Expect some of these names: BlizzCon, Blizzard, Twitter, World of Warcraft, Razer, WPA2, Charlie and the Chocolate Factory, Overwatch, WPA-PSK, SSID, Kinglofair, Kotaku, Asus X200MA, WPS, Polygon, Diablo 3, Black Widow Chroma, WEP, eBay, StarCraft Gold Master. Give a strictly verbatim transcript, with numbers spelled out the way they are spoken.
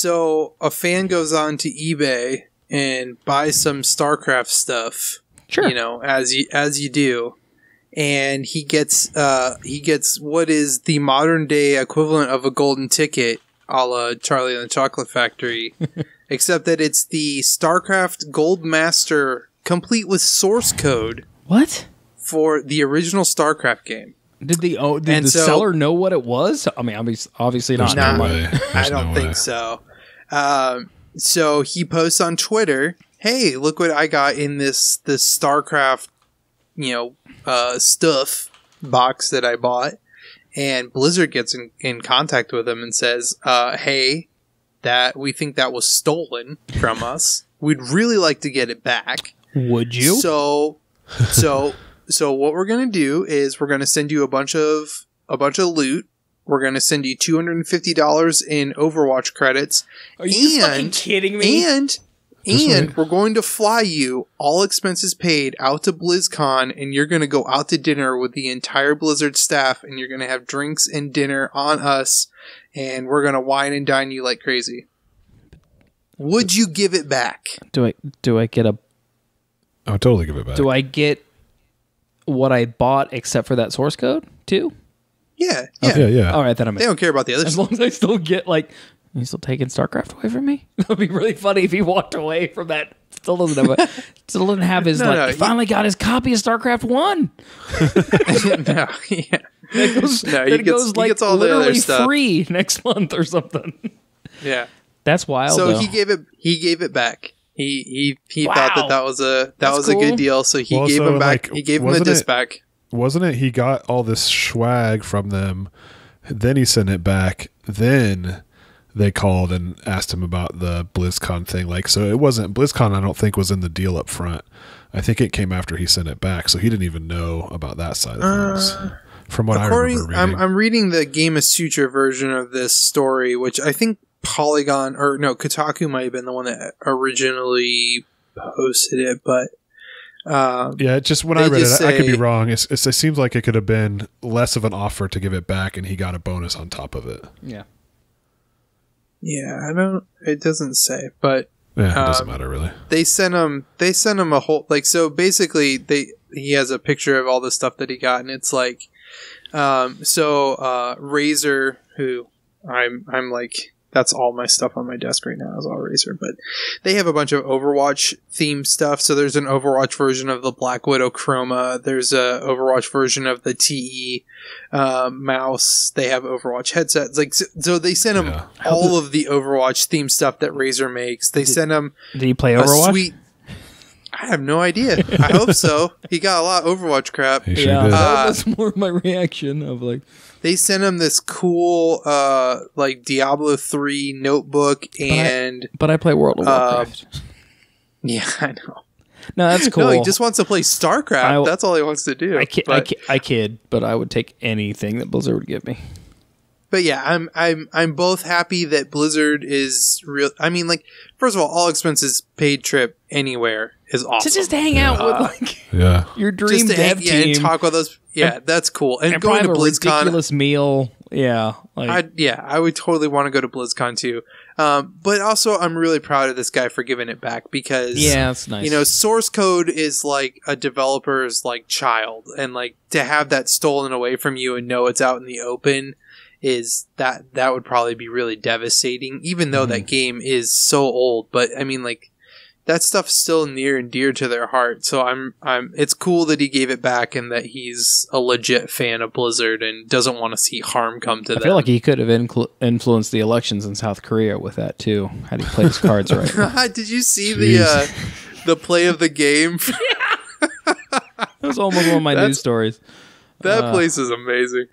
So a fan goes on to eBay and buys some StarCraft stuff. Sure. You know, as you as you do. And he gets uh he gets what is the modern day equivalent of a golden ticket, a la Charlie and the Chocolate Factory, except that it's the StarCraft Gold Master complete with source code. What? For the original StarCraft game. Did the oh, did and the so, seller know what it was? I mean, obviously, obviously not. Nah, no way. I don't no think way. so. Um, so he posts on Twitter, "Hey, look what I got in this this StarCraft, you know, uh, stuff box that I bought." And Blizzard gets in, in contact with him and says, uh, "Hey, that we think that was stolen from us. We'd really like to get it back. Would you?" So, so. So what we're going to do is we're going to send you a bunch of a bunch of loot. We're going to send you two hundred fifty dollars in Overwatch credits. Are you and, fucking kidding me? And and we're going to fly you, all expenses paid, out to BlizzCon, and you're going to go out to dinner with the entire Blizzard staff, and you're going to have drinks and dinner on us, and we're going to wine and dine you like crazy. Would you give it back? Do I do I get a I would totally give it back. Do I get what I bought except for that source code too? Yeah. Yeah. Oh, yeah, yeah. All right, then I'm They in. Don't care about the other As long as I still get, like, you still taking StarCraft away from me? That would be really funny if he walked away from that. Still doesn't have a, still doesn't have his no, like no, he finally got his copy of StarCraft one. No, yeah. It goes, no, he gets, goes like he gets all literally the other stuff free next month or something. Yeah. That's wild. So though. he gave it he gave it back. He he he wow. thought that that was a that That's was cool. a good deal, so he well, gave so him back. Like, he gave him the disc back. Wasn't it? He got all this swag from them, then he sent it back. Then they called and asked him about the BlizzCon thing. Like, so it wasn't BlizzCon. I don't think was in the deal up front. I think it came after he sent it back, so he didn't even know about that side of uh, things. From what I remember, reading. I'm, I'm reading the Game of Suture version of this story, which I think Polygon or no Kotaku might have been the one that originally posted it, but um, yeah, just when I read it, say, I could be wrong. It's, it's, it seems like it could have been less of an offer to give it back, and he got a bonus on top of it. Yeah, yeah. I don't. It doesn't say, but yeah, it um, doesn't matter really. They sent him. They sent him a whole like so. Basically, they he has a picture of all the stuff that he got, and it's like, um, so uh, Razer, who I'm, I'm like. That's all my stuff on my desk right now is all Razer, but they have a bunch of Overwatch themed stuff. So there's an Overwatch version of the Black Widow Chroma. There's a Overwatch version of the T E uh, mouse. They have Overwatch headsets. Like so, so they sent him yeah. all of the Overwatch themed stuff that Razer makes. They did, sent him. Did he play Overwatch? Sweet, I have no idea. I hope so. He got a lot of Overwatch crap. He sure yeah, did. Uh, that's more of my reaction of like. They sent him this cool, uh, like Diablo three notebook, and but I, but I play World of Warcraft. Uh, yeah, I know. No, that's cool. No, he just wants to play StarCraft. I, that's all he wants to do. I kid, but, I, kid, I kid, but I would take anything that Blizzard would give me. But yeah, I'm, I'm, I'm both happy that Blizzard is real. I mean, like, first of all, all expenses paid trip anywhere is awesome. To just hang yeah. out with like, yeah, your dream just dev hang, team, yeah, and talk with those. Yeah, and, that's cool. And, and going to BlizzCon, a ridiculous meal. Yeah, like I, yeah, I would totally want to go to BlizzCon too. Um, but also, I'm really proud of this guy for giving it back because yeah, that's nice. You know, source code is like a developer's like child, and like to have that stolen away from you and know it's out in the open is that that would probably be really devastating. Even though mm. that game is so old, but I mean, like. That stuff's still near and dear to their heart, so I'm, I'm. It's cool that he gave it back and that he's a legit fan of Blizzard and doesn't want to see harm come to them. I feel like he could have influ influenced the elections in South Korea with that too. Had he played his cards right? Did you see Jeez. the uh, the play of the game? That was almost one of my That's, news stories. That uh, place is amazing.